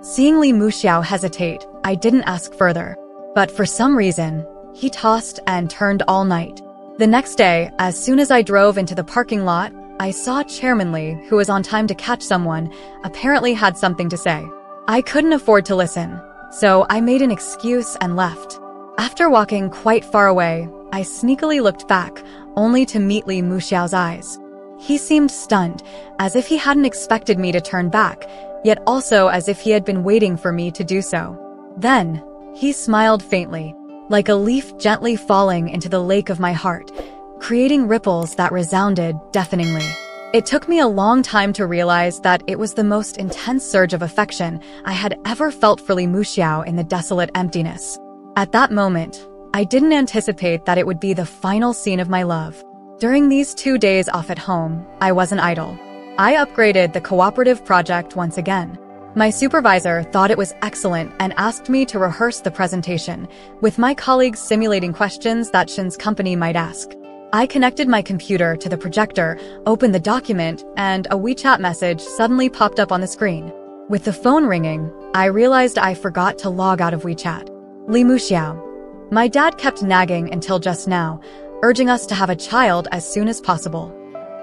Seeing Li Muxiao hesitate, I didn't ask further. But for some reason, He tossed and turned all night. The next day, as soon as I drove into the parking lot, I saw Chairman Li, who was on time to catch someone, apparently had something to say. I couldn't afford to listen, so I made an excuse and left. After walking quite far away, I sneakily looked back, only to meet Li Muxiao's eyes. He seemed stunned, as if he hadn't expected me to turn back, yet also as if he had been waiting for me to do so. Then, he smiled faintly, like a leaf gently falling into the lake of my heart, creating ripples that resounded deafeningly. It took me a long time to realize that it was the most intense surge of affection I had ever felt for Li Muxiao in the desolate emptiness. At that moment, I didn't anticipate that it would be the final scene of my love. During these two days off at home, I wasn't idle. I upgraded the cooperative project once again. My supervisor thought it was excellent and asked me to rehearse the presentation, with my colleagues simulating questions that Shen's company might ask. I connected my computer to the projector, opened the document, and a WeChat message suddenly popped up on the screen. With the phone ringing, I realized I forgot to log out of WeChat. Li Muxiao. My dad kept nagging until just now, urging us to have a child as soon as possible.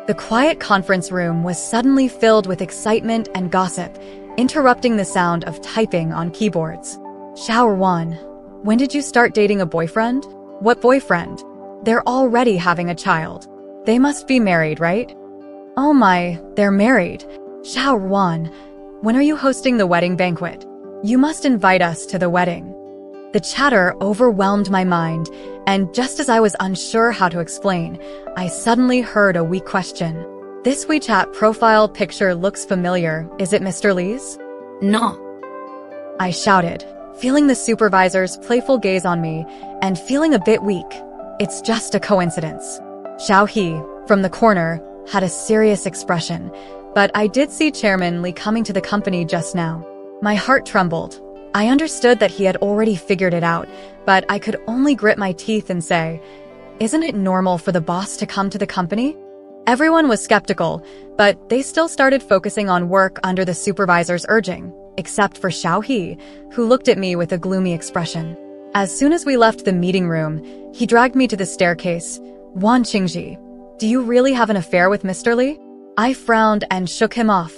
The quiet conference room was suddenly filled with excitement and gossip, interrupting the sound of typing on keyboards. Xiao Wan, when did you start dating a boyfriend? What boyfriend? They're already having a child. They must be married, right? Oh my, they're married. Xiao Wan, when are you hosting the wedding banquet? You must invite us to the wedding. The chatter overwhelmed my mind, and just as I was unsure how to explain, I suddenly heard a weak question. This WeChat profile picture looks familiar. Is it Mister Li's? No, I shouted, feeling the supervisor's playful gaze on me and feeling a bit weak. It's just a coincidence. Xiao He, from the corner, had a serious expression, but I did see Chairman Li coming to the company just now. My heart trembled. I understood that he had already figured it out, but I could only grit my teeth and say, "Isn't it normal for the boss to come to the company?" Everyone was skeptical, but they still started focusing on work under the supervisor's urging, except for Xiao He, who looked at me with a gloomy expression. As soon as we left the meeting room, he dragged me to the staircase. Wan Qingzhi, do you really have an affair with Mister Li? I frowned and shook him off.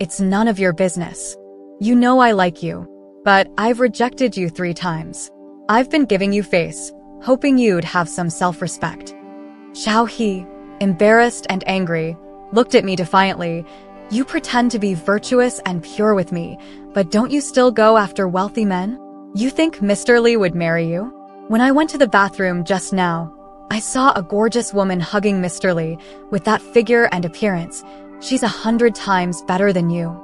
It's none of your business. You know I like you, but I've rejected you three times. I've been giving you face, hoping you'd have some self-respect. Xiao He, embarrassed and angry, looked at me defiantly. You pretend to be virtuous and pure with me, but don't you still go after wealthy men? You think Mister Li would marry you? When I went to the bathroom just now, I saw a gorgeous woman hugging Mister Li with that figure and appearance. She's a hundred times better than you.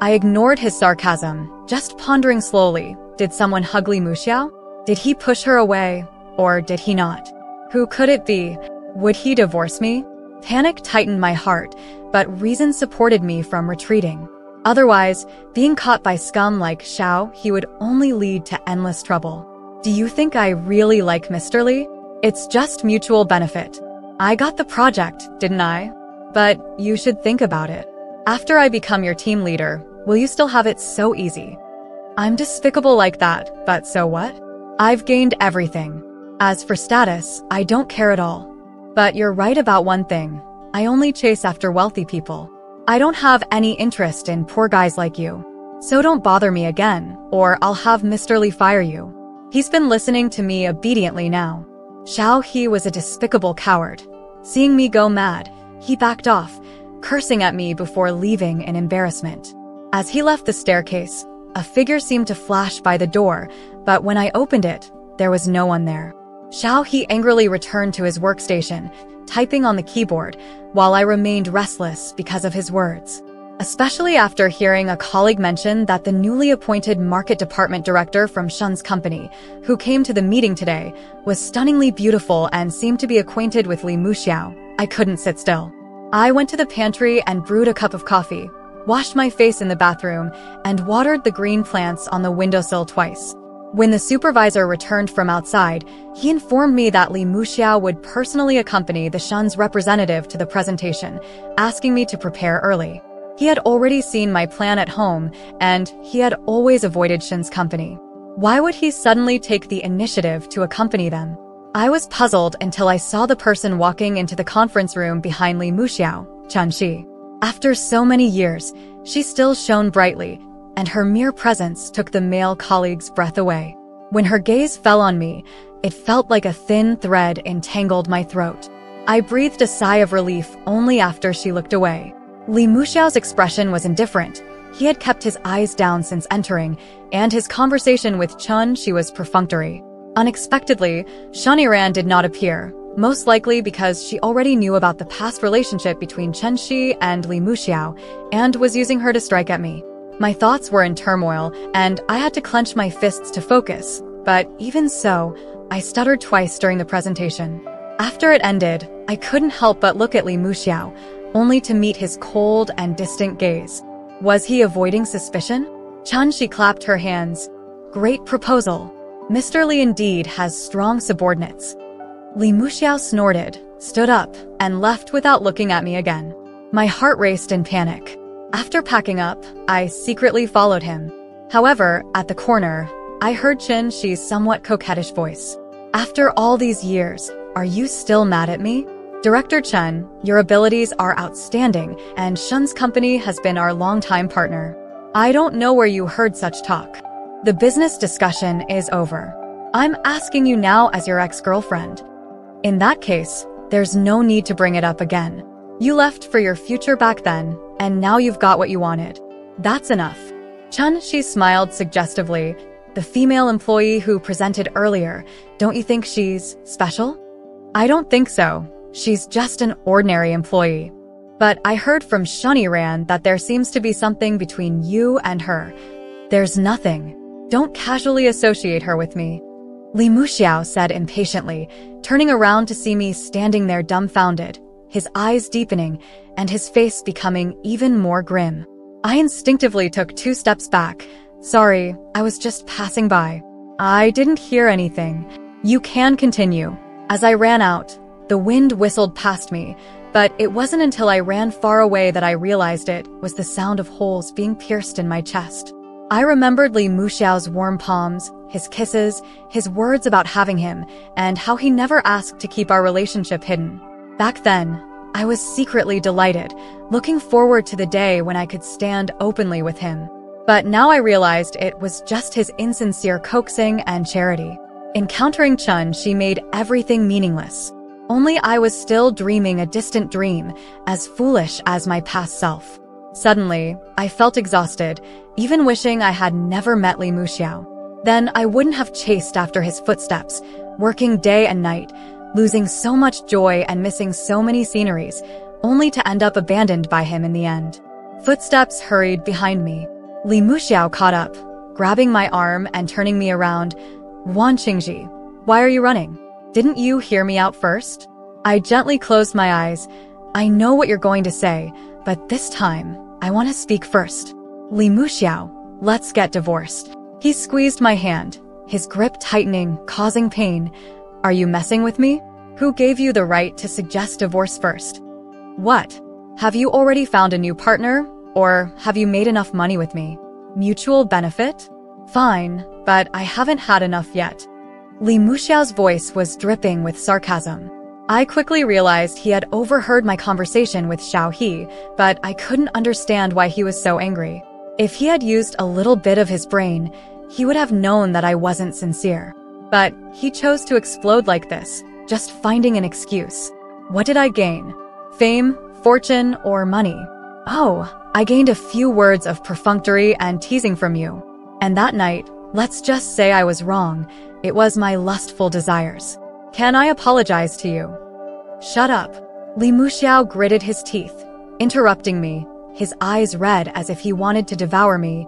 I ignored his sarcasm, just pondering slowly. Did someone hug Li Muxiao? Did he push her away, or did he not? Who could it be? Would he divorce me? Panic tightened my heart, but reason supported me from retreating. Otherwise, being caught by scum like Xiao, he would only lead to endless trouble. Do you think I really like Mister Li? It's just mutual benefit. I got the project, didn't I? But you should think about it. After I become your team leader, will you still have it so easy? I'm despicable like that, but so what? I've gained everything. As for status, I don't care at all. But you're right about one thing. I only chase after wealthy people. I don't have any interest in poor guys like you. So don't bother me again, or I'll have Mister Li fire you. He's been listening to me obediently now. Xiao He was a despicable coward. Seeing me go mad, he backed off, cursing at me before leaving in embarrassment. As he left the staircase, a figure seemed to flash by the door, but when I opened it, there was no one there. Xiao He angrily returned to his workstation, typing on the keyboard, while I remained restless because of his words. Especially after hearing a colleague mention that the newly appointed market department director from Shen's company, who came to the meeting today, was stunningly beautiful and seemed to be acquainted with Li Muxiao, I couldn't sit still. I went to the pantry and brewed a cup of coffee, washed my face in the bathroom, and watered the green plants on the windowsill twice. When the supervisor returned from outside, he informed me that Li Muxiao would personally accompany the Shen's representative to the presentation, asking me to prepare early. He had already seen my plan at home, and he had always avoided Shen's company. Why would he suddenly take the initiative to accompany them? I was puzzled until I saw the person walking into the conference room behind Li Muxiao, Chen Xi. After so many years, she still shone brightly, and her mere presence took the male colleague's breath away. When her gaze fell on me, it felt like a thin thread entangled my throat. I breathed a sigh of relief only after she looked away. Li Muxiao's expression was indifferent. He had kept his eyes down since entering, and his conversation with Chen Xi was perfunctory. Unexpectedly, Shen Yiran did not appear, most likely because she already knew about the past relationship between Chen Xi and Li Muxiao, and was using her to strike at me. My thoughts were in turmoil, and I had to clench my fists to focus, but even so, I stuttered twice during the presentation. After it ended, I couldn't help but look at Li Muxiao, only to meet his cold and distant gaze. Was he avoiding suspicion? Chen Xi clapped her hands. Great proposal. Mister Li indeed has strong subordinates. Li Muxiao snorted, stood up, and left without looking at me again. My heart raced in panic. After packing up, I secretly followed him. However, at the corner, I heard Chen Xi's somewhat coquettish voice. After all these years, are you still mad at me? Director Chen, your abilities are outstanding, and Shen's company has been our longtime partner. I don't know where you heard such talk. The business discussion is over. I'm asking you now as your ex-girlfriend. In that case, there's no need to bring it up again. You left for your future back then, and now you've got what you wanted. That's enough. Chen Xi smiled suggestively. The female employee who presented earlier, don't you think she's special? I don't think so. She's just an ordinary employee. But I heard from Shen Yiran that there seems to be something between you and her. There's nothing. Don't casually associate her with me. Li Muxiao said impatiently, turning around to see me standing there dumbfounded, his eyes deepening and his face becoming even more grim. I instinctively took two steps back. Sorry, I was just passing by. I didn't hear anything. You can continue. As I ran out, the wind whistled past me, but it wasn't until I ran far away that I realized it was the sound of holes being pierced in my chest. I remembered Li Muxiao's warm palms, his kisses, his words about having him, and how he never asked to keep our relationship hidden. Back then, I was secretly delighted, looking forward to the day when I could stand openly with him. But now I realized it was just his insincere coaxing and charity. Encountering Chen, she made everything meaningless. Only I was still dreaming a distant dream, as foolish as my past self. Suddenly, I felt exhausted, even wishing I had never met Li Muxiao. Then I wouldn't have chased after his footsteps, working day and night, losing so much joy and missing so many sceneries, only to end up abandoned by him in the end. Footsteps hurried behind me. Li Muxiao caught up, grabbing my arm and turning me around. Wan Qingzhi, why are you running? Didn't you hear me out first? I gently closed my eyes. I know what you're going to say, but this time, I want to speak first. Li Muxiao, let's get divorced. He squeezed my hand, his grip tightening, causing pain. Are you messing with me? Who gave you the right to suggest divorce first? What? Have you already found a new partner? Or have you made enough money with me? Mutual benefit? Fine, but I haven't had enough yet. Li Muxiao's voice was dripping with sarcasm. I quickly realized he had overheard my conversation with Xiao He, but I couldn't understand why he was so angry. If he had used a little bit of his brain, he would have known that I wasn't sincere. But he chose to explode like this, just finding an excuse. What did I gain? Fame, fortune, or money? Oh, I gained a few words of perfunctory and teasing from you. And that night, let's just say I was wrong. It was my lustful desires. Can I apologize to you? Shut up. Li Muxiao gritted his teeth, interrupting me, his eyes red as if he wanted to devour me.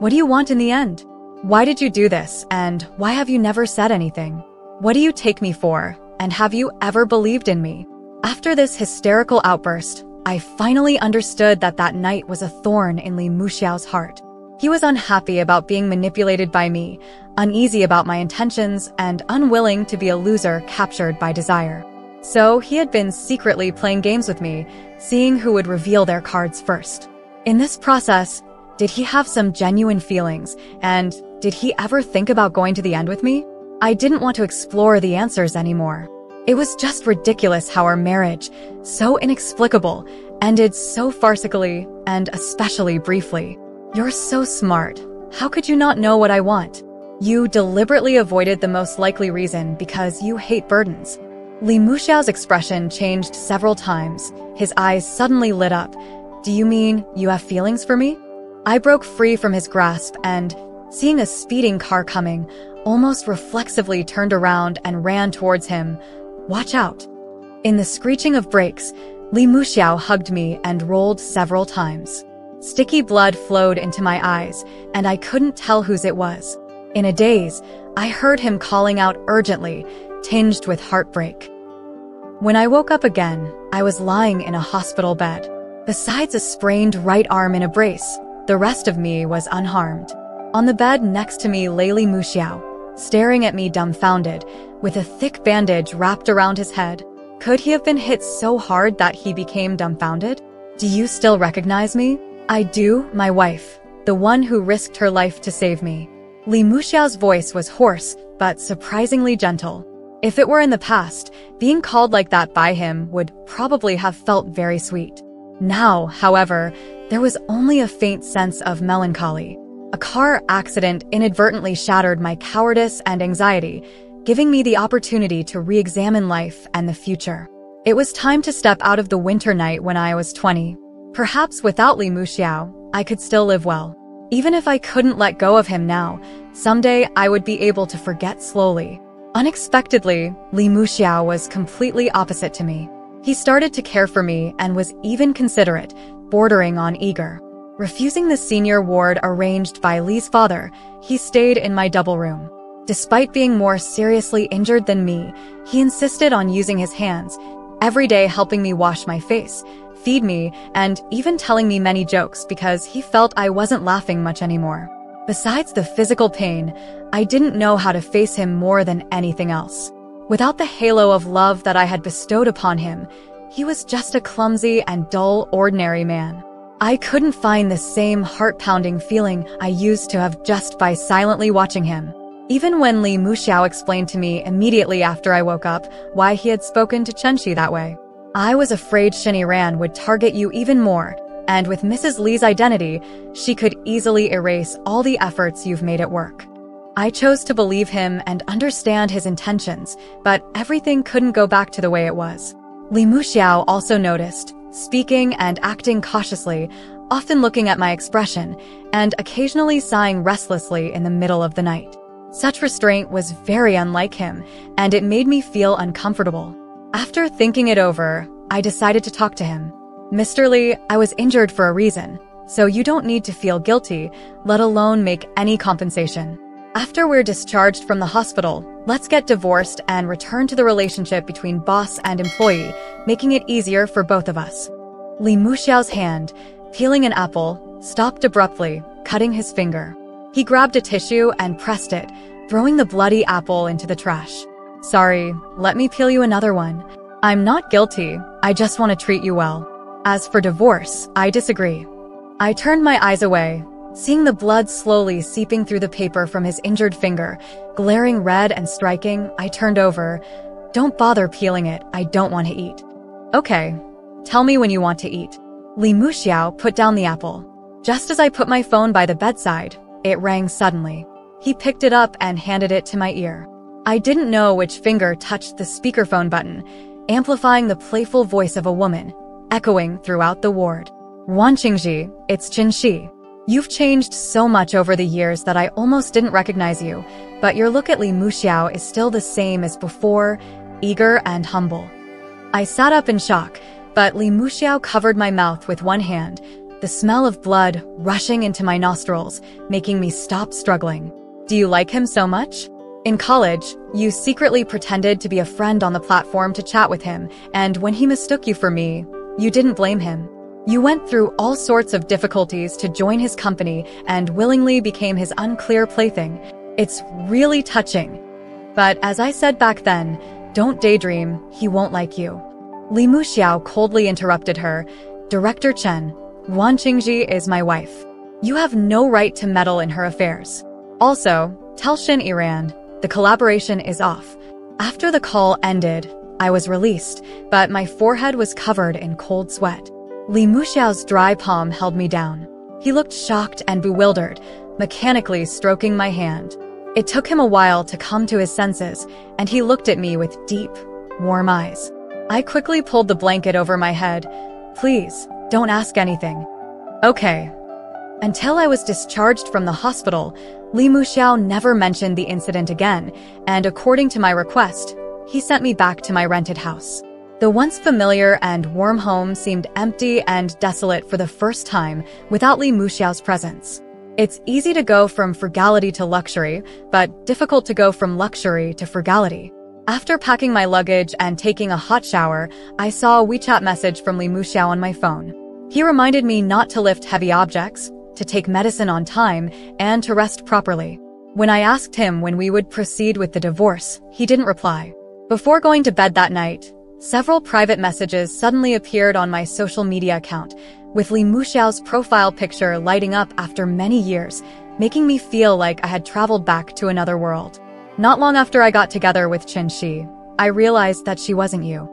What do you want in the end? Why did you do this, and why have you never said anything? What do you take me for, and have you ever believed in me? After this hysterical outburst, I finally understood that that night was a thorn in Li Muxiao's heart. He was unhappy about being manipulated by me, uneasy about my intentions, and unwilling to be a loser captured by desire. So he had been secretly playing games with me, seeing who would reveal their cards first. In this process, did he have some genuine feelings, and Did he ever think about going to the end with me? I didn't want to explore the answers anymore. It was just ridiculous how our marriage, so inexplicable, ended so farcically and especially briefly. You're so smart. How could you not know what I want? You deliberately avoided the most likely reason because you hate burdens. Li Muxiao's expression changed several times. His eyes suddenly lit up. Do you mean you have feelings for me? I broke free from his grasp and, seeing a speeding car coming, almost reflexively turned around and ran towards him. Watch out. In the screeching of brakes, Li Muxiao hugged me and rolled several times. Sticky blood flowed into my eyes, and I couldn't tell whose it was. In a daze, I heard him calling out urgently, tinged with heartbreak. When I woke up again, I was lying in a hospital bed. Besides a sprained right arm in a brace, the rest of me was unharmed. On the bed next to me lay Li Muxiao, staring at me dumbfounded, with a thick bandage wrapped around his head. Could he have been hit so hard that he became dumbfounded? Do you still recognize me? I do, my wife, the one who risked her life to save me. Li Muxiao's voice was hoarse, but surprisingly gentle. If it were in the past, being called like that by him would probably have felt very sweet. Now, however, there was only a faint sense of melancholy. A car accident inadvertently shattered my cowardice and anxiety, giving me the opportunity to re-examine life and the future. It was time to step out of the winter night when I was twenty. Perhaps without Li Muxiao, I could still live well. Even if I couldn't let go of him now, someday I would be able to forget slowly. Unexpectedly, Li Muxiao was completely opposite to me. He started to care for me and was even considerate, bordering on eager. Refusing the senior ward arranged by Li's father, he stayed in my double room. Despite being more seriously injured than me, he insisted on using his hands, every day helping me wash my face, feed me, and even telling me many jokes because he felt I wasn't laughing much anymore. Besides the physical pain, I didn't know how to face him more than anything else. Without the halo of love that I had bestowed upon him, he was just a clumsy and dull, ordinary man. I couldn't find the same heart-pounding feeling I used to have just by silently watching him. Even when Li Muxiao explained to me immediately after I woke up why he had spoken to Chen Xi that way. I was afraid Shen Yiran would target you even more, and with Missus Li's identity, she could easily erase all the efforts you've made at work. I chose to believe him and understand his intentions, but everything couldn't go back to the way it was. Li Muxiao also noticed, speaking and acting cautiously, often looking at my expression, and occasionally sighing restlessly in the middle of the night. Such restraint was very unlike him, and it made me feel uncomfortable. After thinking it over, I decided to talk to him. Mister Li, I was injured for a reason, so you don't need to feel guilty, let alone make any compensation. After we're discharged from the hospital, let's get divorced and return to the relationship between boss and employee, making it easier for both of us. Li Muxiao's hand, peeling an apple, stopped abruptly, cutting his finger. He grabbed a tissue and pressed it, throwing the bloody apple into the trash. Sorry, let me peel you another one. I'm not guilty, I just want to treat you well. As for divorce, I disagree. I turned my eyes away, seeing the blood slowly seeping through the paper from his injured finger, glaring red and striking. I turned over. Don't bother peeling it, I don't want to eat. Okay, tell me when you want to eat. Li Muxiao put down the apple. Just as I put my phone by the bedside, it rang suddenly. He picked it up and handed it to my ear. I didn't know which finger touched the speakerphone button, amplifying the playful voice of a woman, echoing throughout the ward. Wan Qingzhi, it's Qin Shi. You've changed so much over the years that I almost didn't recognize you, but your look at Li Muxiao is still the same as before, eager and humble. I sat up in shock, but Li Muxiao covered my mouth with one hand, the smell of blood rushing into my nostrils, making me stop struggling. Do you like him so much? In college, you secretly pretended to be a friend on the platform to chat with him, and when he mistook you for me, you didn't blame him. You went through all sorts of difficulties to join his company and willingly became his unclear plaything. It's really touching. But as I said back then, don't daydream, he won't like you. Li Muxiao coldly interrupted her. Director Chen, Wan Qingzhi is my wife. You have no right to meddle in her affairs. Also, tell Shen Yiran, the collaboration is off. After the call ended, I was released, but my forehead was covered in cold sweat. Li Muxiao's dry palm held me down. He looked shocked and bewildered, mechanically stroking my hand. It took him a while to come to his senses, and he looked at me with deep, warm eyes. I quickly pulled the blanket over my head. Please, don't ask anything. Okay. Until I was discharged from the hospital, Li Muxiao never mentioned the incident again, and according to my request, he sent me back to my rented house. The once familiar and warm home seemed empty and desolate for the first time without Li Muxiao's presence. It's easy to go from frugality to luxury, but difficult to go from luxury to frugality. After packing my luggage and taking a hot shower, I saw a WeChat message from Li Muxiao on my phone. He reminded me not to lift heavy objects, to take medicine on time, and to rest properly. When I asked him when we would proceed with the divorce, he didn't reply. Before going to bed that night, several private messages suddenly appeared on my social media account, with Li Muxiao's profile picture lighting up after many years, making me feel like I had traveled back to another world. Not long after I got together with Qin Shi, I realized that she wasn't you.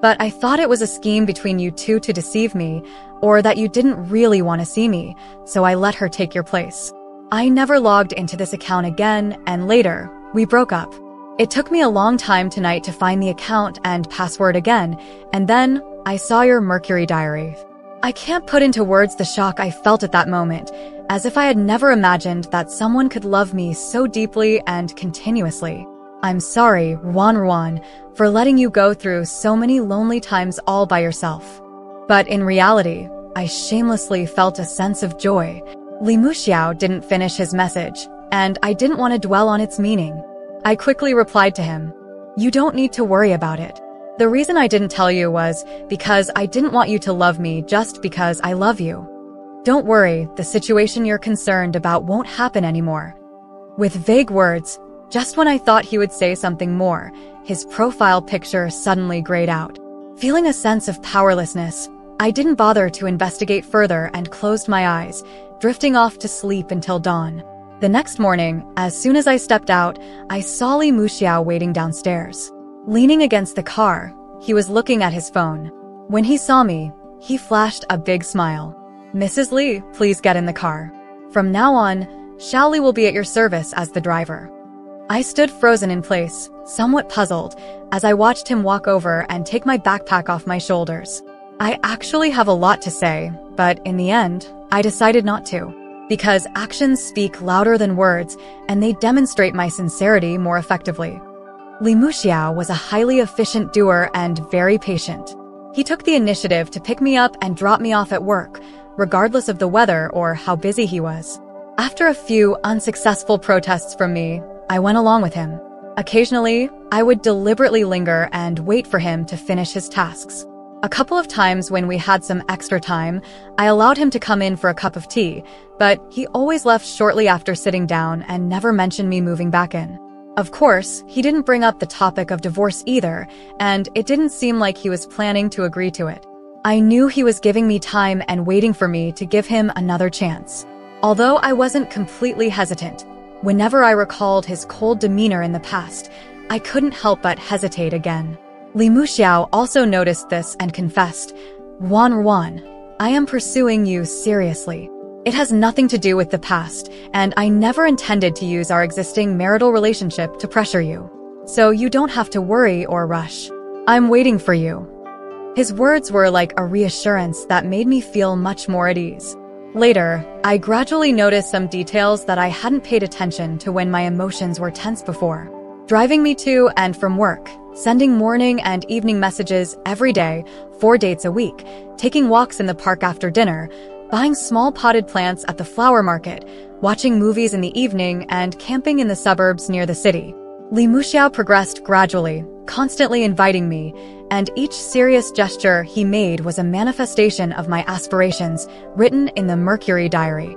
But I thought it was a scheme between you two to deceive me, or that you didn't really want to see me, so I let her take your place. I never logged into this account again, and later, we broke up. It took me a long time tonight to find the account and password again, and then I saw your Mercury Diary. I can't put into words the shock I felt at that moment, as if I had never imagined that someone could love me so deeply and continuously. I'm sorry, Ruan Ruan, for letting you go through so many lonely times all by yourself. But in reality, I shamelessly felt a sense of joy. Li Muxiao didn't finish his message, and I didn't want to dwell on its meaning. I quickly replied to him, "You don't need to worry about it. The reason I didn't tell you was because I didn't want you to love me just because I love you. Don't worry, the situation you're concerned about won't happen anymore." With vague words, just when I thought he would say something more, his profile picture suddenly grayed out. Feeling a sense of powerlessness, I didn't bother to investigate further and closed my eyes, drifting off to sleep until dawn. The next morning, as soon as I stepped out, I saw Li Muxiao waiting downstairs. Leaning against the car, he was looking at his phone. When he saw me, he flashed a big smile. "Missus Li, please get in the car. From now on, Xiao Li will be at your service as the driver." I stood frozen in place, somewhat puzzled, as I watched him walk over and take my backpack off my shoulders. I actually have a lot to say, but in the end, I decided not to, because actions speak louder than words, and they demonstrate my sincerity more effectively. Li Muxiao was a highly efficient doer and very patient. He took the initiative to pick me up and drop me off at work, regardless of the weather or how busy he was. After a few unsuccessful protests from me, I went along with him. Occasionally, I would deliberately linger and wait for him to finish his tasks. A couple of times when we had some extra time, I allowed him to come in for a cup of tea, but he always left shortly after sitting down and never mentioned me moving back in. Of course, he didn't bring up the topic of divorce either, and it didn't seem like he was planning to agree to it. I knew he was giving me time and waiting for me to give him another chance. Although I wasn't completely hesitant, whenever I recalled his cold demeanor in the past, I couldn't help but hesitate again. Li Muxiao also noticed this and confessed, "Ruan Ruan, I am pursuing you seriously. It has nothing to do with the past, and I never intended to use our existing marital relationship to pressure you. So you don't have to worry or rush. I'm waiting for you." His words were like a reassurance that made me feel much more at ease. Later, I gradually noticed some details that I hadn't paid attention to when my emotions were tense before. Driving me to and from work, sending morning and evening messages every day, four dates a week, taking walks in the park after dinner, buying small potted plants at the flower market, watching movies in the evening, and camping in the suburbs near the city. Li Muxiao progressed gradually, constantly inviting me, and each serious gesture he made was a manifestation of my aspirations written in the Mercury Diary.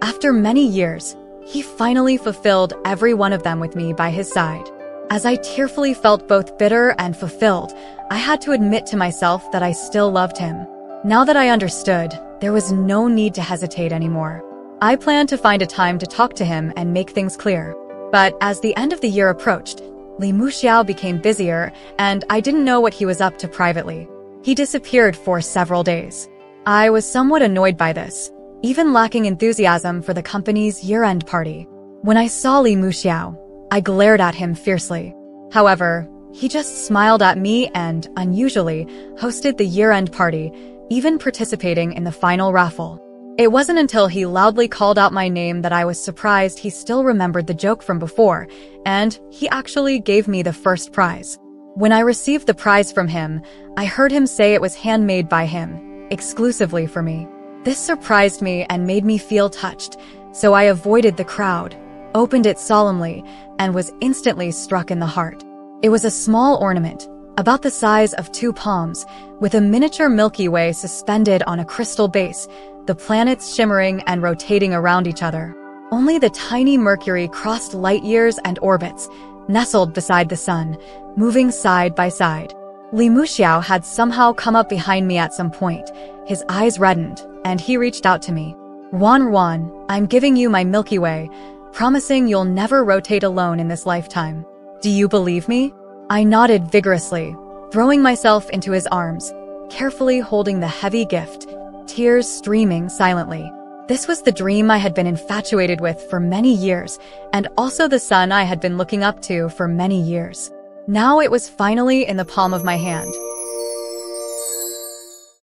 After many years, he finally fulfilled every one of them with me by his side. As I tearfully felt both bitter and fulfilled, I had to admit to myself that I still loved him. Now that I understood, there was no need to hesitate anymore. I planned to find a time to talk to him and make things clear. But as the end of the year approached, Li Muxiao became busier, and I didn't know what he was up to privately. He disappeared for several days. I was somewhat annoyed by this, even lacking enthusiasm for the company's year-end party. When I saw Li Muxiao, I glared at him fiercely. However, he just smiled at me and, unusually, hosted the year-end party, even participating in the final raffle. It wasn't until he loudly called out my name that I was surprised he still remembered the joke from before, and he actually gave me the first prize. When I received the prize from him, I heard him say it was handmade by him, exclusively for me. This surprised me and made me feel touched, so I avoided the crowd, opened it solemnly, and was instantly struck in the heart. It was a small ornament, about the size of two palms, with a miniature Milky Way suspended on a crystal base, the planets shimmering and rotating around each other. Only the tiny Mercury crossed light years and orbits, nestled beside the sun, moving side by side. Li Muxiao had somehow come up behind me at some point, his eyes reddened, and he reached out to me. "Wan Wan, I'm giving you my Milky Way, promising you'll never rotate alone in this lifetime. Do you believe me?" I nodded vigorously, throwing myself into his arms, carefully holding the heavy gift, tears streaming silently. This was the dream I had been infatuated with for many years, and also the sun I had been looking up to for many years. Now it was finally in the palm of my hand,